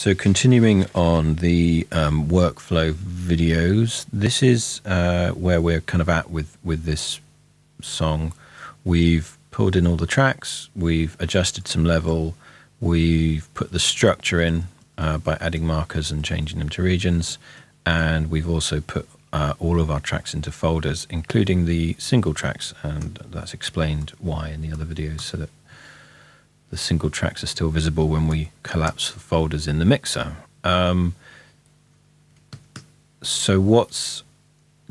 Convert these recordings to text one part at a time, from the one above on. So continuing on the workflow videos, this is where we're kind of at with this song. We've pulled in all the tracks, we've adjusted some level, we've put the structure in by adding markers and changing them to regions, and we've also put all of our tracks into folders, including the single tracks, and that's explained why in the other videos, so that the single tracks are still visible when we collapse the folders in the mixer. So what's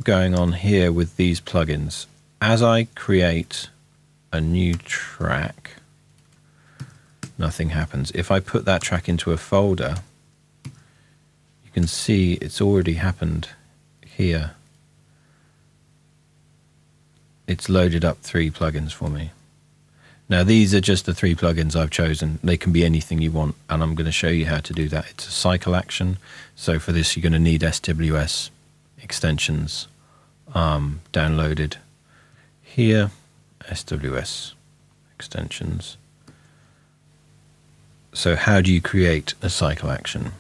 going on here with these plugins? As I create a new track, nothing happens. If I put that track into a folder, you can see it's already happened here. It's loaded up 3 plugins for me. Now, these are just the 3 plugins I've chosen. They can be anything you want, and I'm going to show you how to do that. It's a cycle action. So for this, you're going to need SWS extensions downloaded here. SWS extensions. So how do you create a cycle action?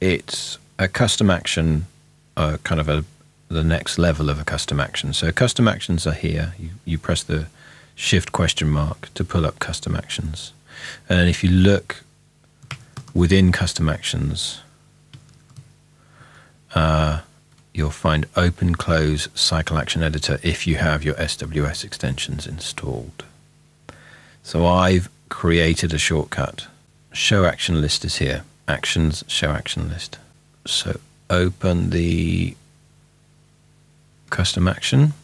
It's a custom action, kind of the next level of a custom action. So custom actions are here. You press the Shift question mark to pull up custom actions. And then if you look within custom actions, you'll find open close cycle action editor if you have your SWS extensions installed. So I've created a shortcut. Show action list is here. Actions, show action list. So open the custom action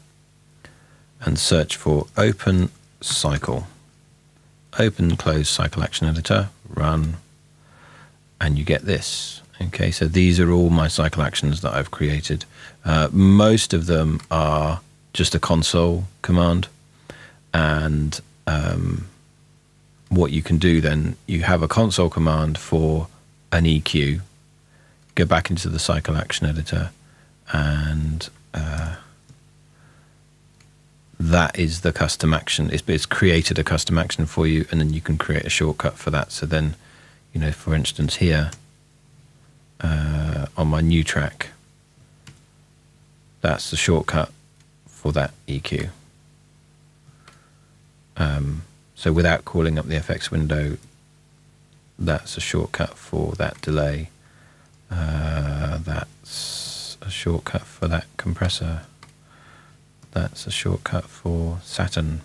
and search for open cycle, open close cycle action editor, run, and you get this. Okay, so these are all my cycle actions that I've created. Most of them are just a console command, and what you can do then, you have a console command for an EQ, go back into the cycle action editor, and that is the custom action. It's created a custom action for you, and then you can create a shortcut for that. So then, you know, for instance here, on my new track, that's the shortcut for that EQ. So without calling up the FX window, that's a shortcut for that delay. That's a shortcut for that compressor. That's a shortcut for Saturn.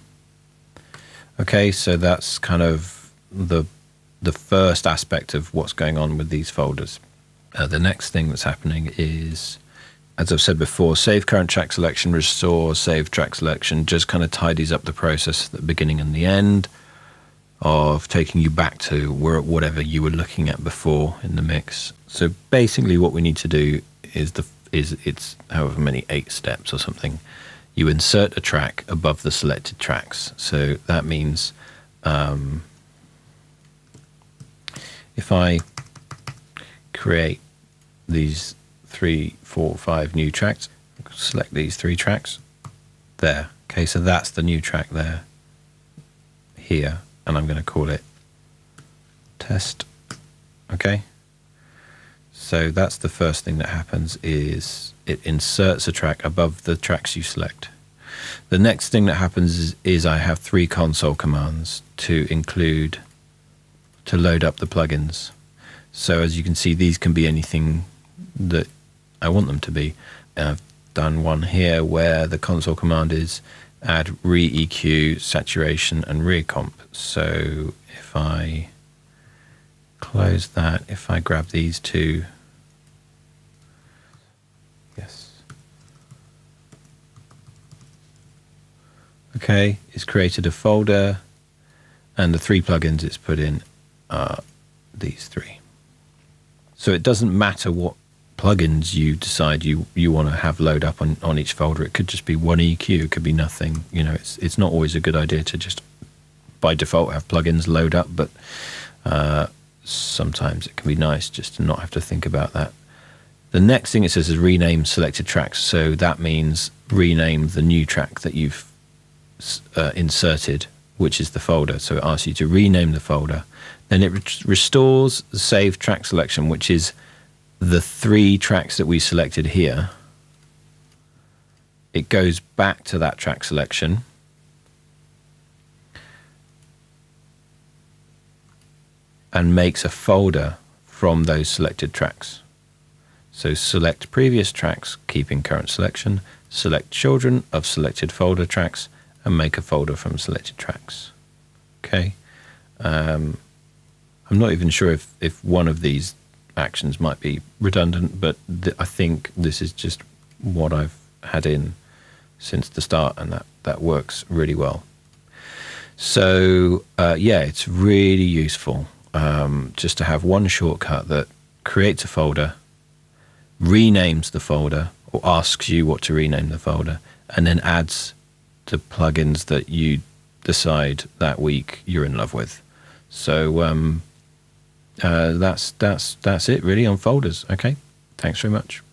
Okay, so that's kind of the first aspect of what's going on with these folders. The next thing that's happening is, as I've said before, save current track selection, restore save track selection, just kind of tidies up the process at the beginning and the end of taking you back to whatever you were looking at before in the mix. So basically what we need to do is, it's however many 8 steps or something. You insert a track above the selected tracks. So that means if I create these 3, 4, 5 new tracks, select these 3 tracks there. Okay, so that's the new track there, here, and I'm going to call it test. Okay, so that's the first thing that happens, is it inserts a track above the tracks you select. The next thing that happens is I have 3 console commands to load up the plugins. So as you can see, these can be anything that I want them to be. And I've done one here where the console command is add re-EQ, saturation, and re-comp. So if I close that, if I grab these 2, okay, it's created a folder, and the 3 plugins it's put in are these 3. So it doesn't matter what plugins you decide you want to have load up on each folder. It could just be one EQ, it could be nothing. You know, it's not always a good idea to just by default have plugins load up, but sometimes it can be nice just to not have to think about that. The next thing it says is rename selected tracks. So that means rename the new track that you've inserted, which is the folder. So it asks you to rename the folder. and it restores the saved track selection, which is the 3 tracks that we selected here. It goes back to that track selection. And makes a folder from those selected tracks. So select previous tracks, keeping current selection, select children of selected folder tracks, and make a folder from selected tracks. Okay. I'm not even sure if one of these actions might be redundant, but I think this is just what I've had in since the start, and that works really well. So yeah, it's really useful. Just to have one shortcut that creates a folder, renames the folder, or asks you what to rename the folder, and then adds the plugins that you decide that week you're in love with. So that's it really on folders. Okay, thanks very much.